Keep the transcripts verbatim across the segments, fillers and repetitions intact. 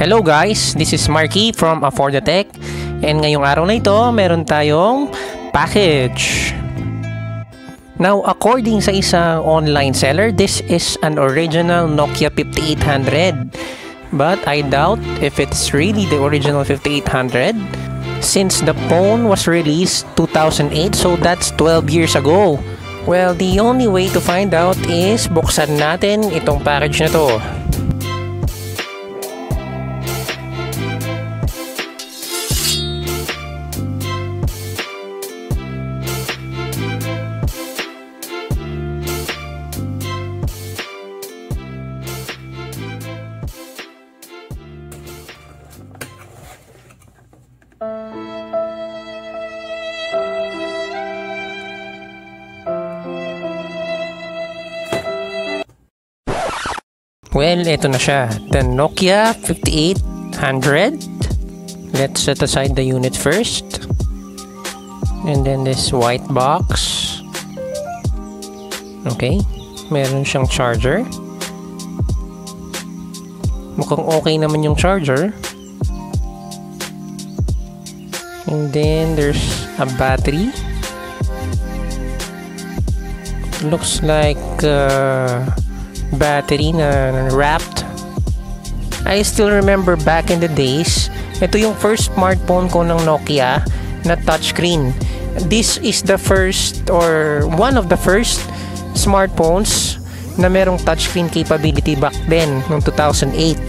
Hello guys, this is Marky from Affordatech, and ngayong araw na ito, meron tayong package. Now, according sa isang online seller, this is an original Nokia fifty-eight hundred. But I doubt if it's really the original fifty-eight hundred, since the phone was released two thousand eight, so that's twelve years ago. Well, the only way to find out is buksan natin itong package na to. Well, ito na siya, the Nokia fifty-eight hundred. Let's set aside the unit first. And then this white box. Okay, meron siyang charger. Mukhang okay naman yung charger. And then there's a battery. Looks like uh, battery na wrapped. I still remember back in the days, ito yung first smartphone ko ng Nokia na touchscreen. This is the first or one of the first smartphones na merong touchscreen capability back then, noong two thousand eight.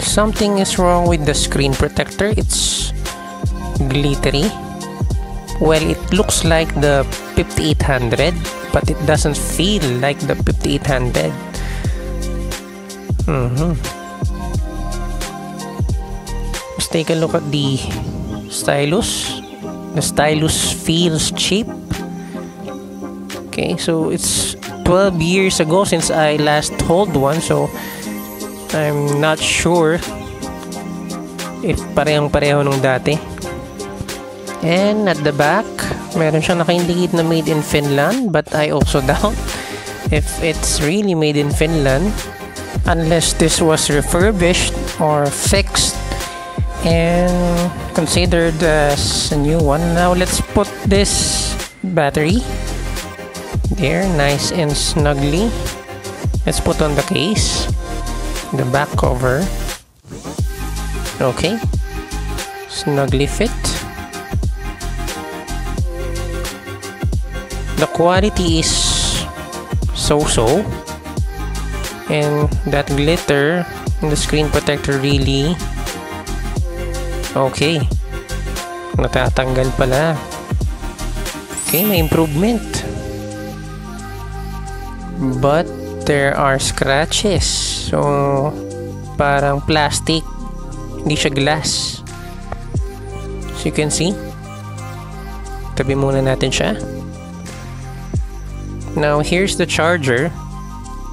Something is wrong with the screen protector. It's glittery. Well, it looks like the fifty-eight hundred, but it doesn't feel like the fifty-eight hundred. Mm-hmm. Let's take a look at the stylus. The stylus feels cheap. Okay, so it's twelve years ago since I last held one, so I'm not sure if parehang-pareho nung dati. And at the back, meron siyang naka-indicate na made in Finland, but I also doubt if it's really made in Finland unless this was refurbished or fixed and considered as a new one. Now let's put this battery there, nice and snugly. Let's put on the case, the back cover. Okay, snugly fit. The quality is so-so, and that glitter in the screen protector really okay. Natatanggal pala. Okay, may improvement, but there are scratches. So parang plastic, hindi siya glass. So you can see. Tabi muna natin siya. Now, here's the charger.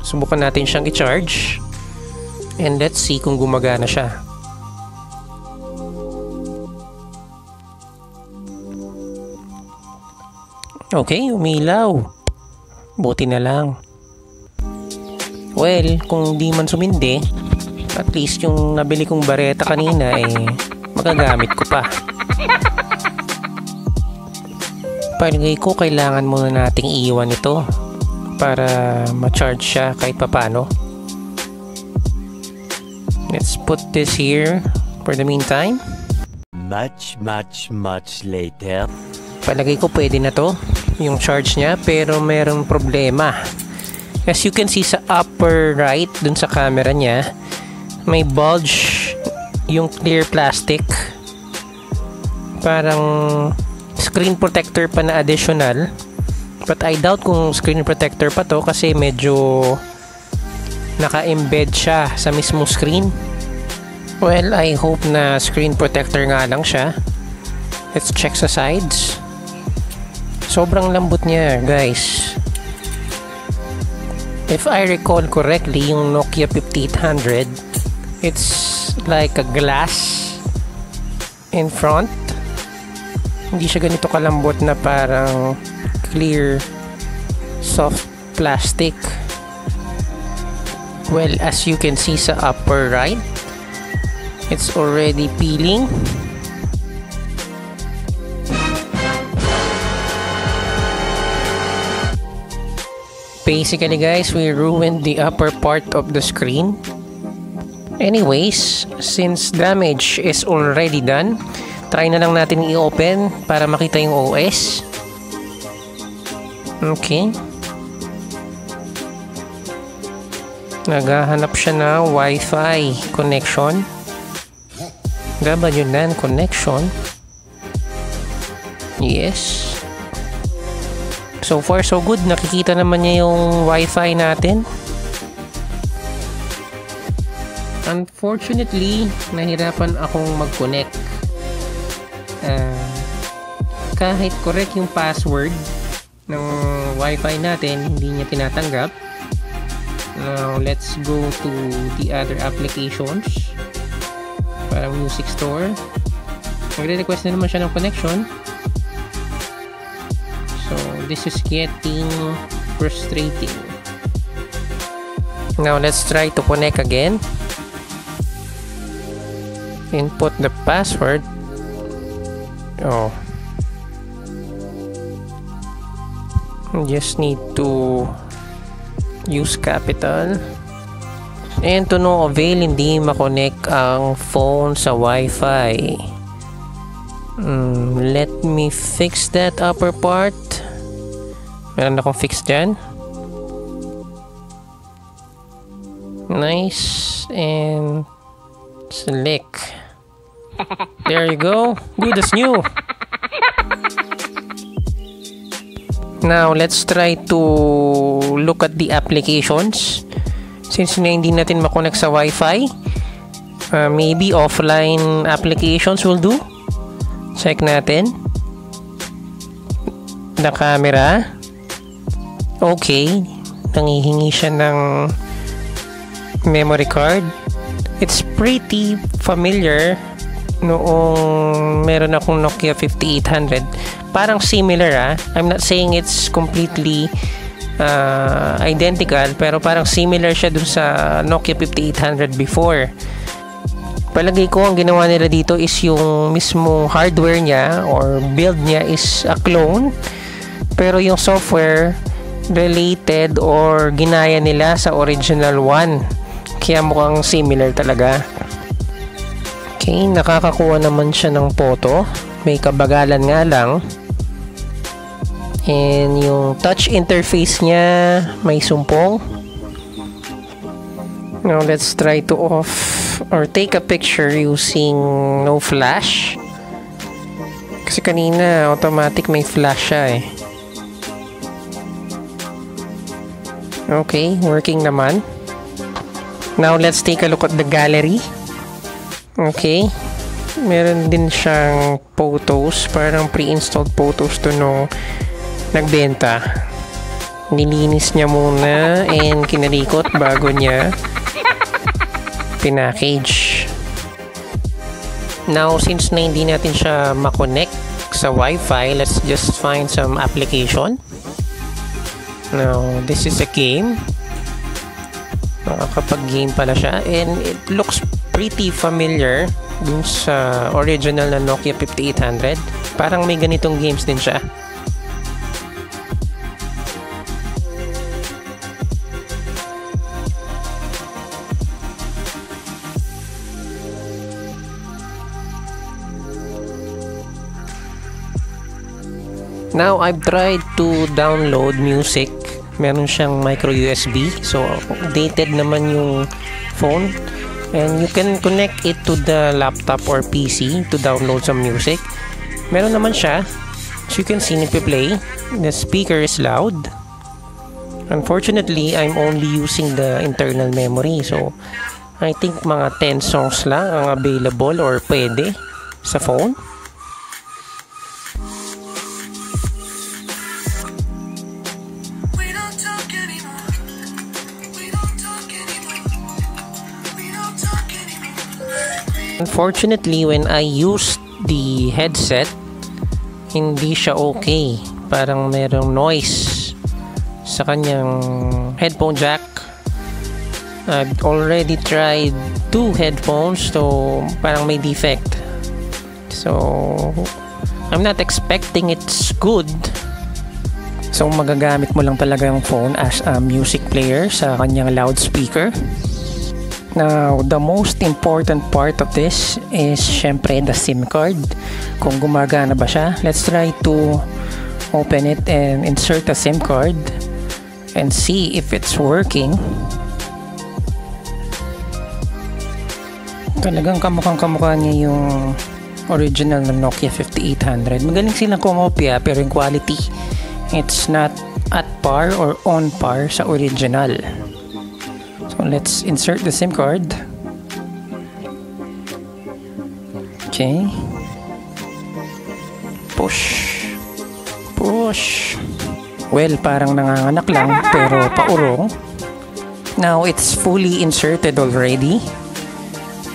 Subukan natin siyang i-charge. And let's see kung gumagana siya. Okay, umilaw. Buti na lang. Well, kung di man sumindi, at least yung nabili kong bareta kanina, eh, magagamit ko pa. Palagay ko kailangan muna nating iiwan ito para ma-charge siya kahit papano. Let's put this here for the meantime. Much, much, much later. Palagay ko pwede na to yung charge niya, pero merong problema. As you can see sa upper right dun sa camera niya, may bulge yung clear plastic. Parang screen protector pa na additional, but I doubt kung screen protector pa to kasi medyo naka-embed siya sa mismo screen. Well, I hope na screen protector nga lang siya. Let's check sa sides. Sobrang lambot niya, guys. If I recall correctly, yung Nokia fifty-eight hundred, it's like a glass in front. Hindi siya ganito kalambot na parang clear soft plastic. Well, as you can see sa upper right, It's already peeling. Basically guys, we ruined the upper part of the screen. Anyways, since damage is already done, try na lang natin i-open para makita yung O S. Okay. Naghahanap siya na Wi-Fi connection. W LAN connection. Yes. So far so good. Nakikita naman niya yung Wi-Fi natin. Unfortunately, nahirapan akong mag-connect. Uh, kahit correct yung password ng Wi-Fi natin, hindi niya tinatanggap. Now, let's go to the other applications. Parang music store. Nagre-request na naman siya ng connection. So, this is getting frustrating. Now, let's try to connect again. Input the password. Oh, just need to use capital. And to no avail, hindi makonect ang phone sa Wi-Fi. Mm, let me fix that upper part. Meron akong fix dyan. Nice. And select. There you go, good as new. Now let's try to look at the applications. Since na hindi natin makonect sa Wi-Fi, uh, maybe offline applications will do. Check natin. The camera. Okay, nangihingi siya ng memory card. It's pretty familiar. Noong meron akong Nokia fifty-eight hundred, parang similar ah. I'm not saying it's completely uh, identical, pero parang similar siya dun sa Nokia fifty-eight hundred before. Palagay ko ang ginawa nila dito is yung mismo hardware niya or build niya is a clone, pero yung software related or ginaya nila sa original one, kaya mukhang similar talaga. Okay, nakakakuha naman siya ng photo. May kabagalan nga lang. And yung touch interface niya, may sumpong. Now, let's try to off or take a picture using no flash. Kasi kanina, automatic may flash siya eh. Okay, working naman. Now, let's take a look at the gallery. Okay, meron din siyang photos, parang pre-installed photos to nung nagbenta. Nilinis niya muna and kinalikot bago niya pinackage. Now, since na hindi natin siya makonect sa Wi-Fi, let's just find some application. Now, this is a game. Nakakapag-game pala siya and it looks pretty familiar dun sa original na Nokia fifty-eight hundred. Parang may ganitong games din siya. Now, I've tried to download music. Meron siyang micro U S B. So, updated naman yung phone. And you can connect it to the laptop or P C to download some music. Meron naman siya. So you can see nagpi-play. The speaker is loud. Unfortunately, I'm only using the internal memory. So I think mga ten songs lang ang available or pwede sa phone. Unfortunately, when I used the headset, hindi siya okay. Parang merong noise sa kanyang headphone jack. I've already tried two headphones, so parang may defect. So I'm not expecting it's good. So magagamit mo lang talaga yung phone as a music player sa kanyang loudspeaker. Now, the most important part of this is syempre the SIM card. Kung gumagana ba siya? Let's try to open it and insert a SIM card and see if it's working. Talagang kamukhang-kamukha niya yung original ng Nokia fifty-eight hundred. Magaling silang kumopya, pero yung quality, it's not at par or on par sa original. So let's insert the SIM card. Okay. Push. Push. Well, parang nanganganak lang pero paurong. Now it's fully inserted already.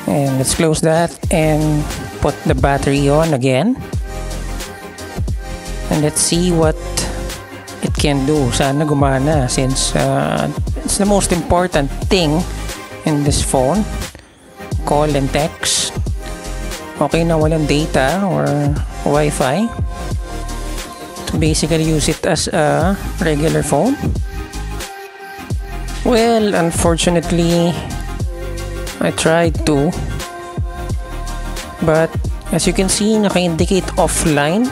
And let's close that and put the battery on again. And let's see what it can do. Sana gumana since uh, it's the most important thing in this phone. Call and text. Okay na walang data or Wi-Fi. To basically use it as a regular phone. Well, unfortunately, I tried to. But as you can see, naka-indicate offline.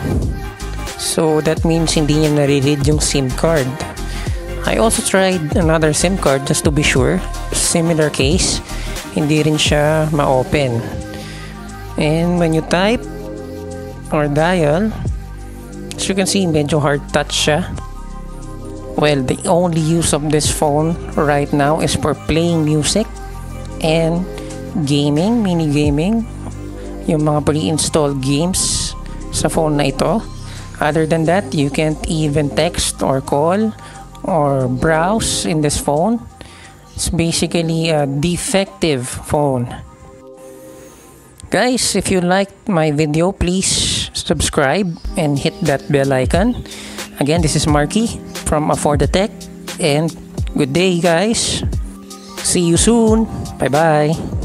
So that means hindi niya nare-read yung SIM card. I also tried another SIM card just to be sure. Similar case, hindi rin siya ma-open. And when you type or dial, as you can see, medyo hard touch siya. Well, the only use of this phone right now is for playing music and gaming, mini-gaming, yung mga pre-installed games sa phone na ito. Other than that, you can't even text or call or browse in this phone. It's basically a defective phone. Guys, if you liked my video, please subscribe and hit that bell icon. Again, this is Marky from Affordatech and good day guys. See you soon. Bye-bye.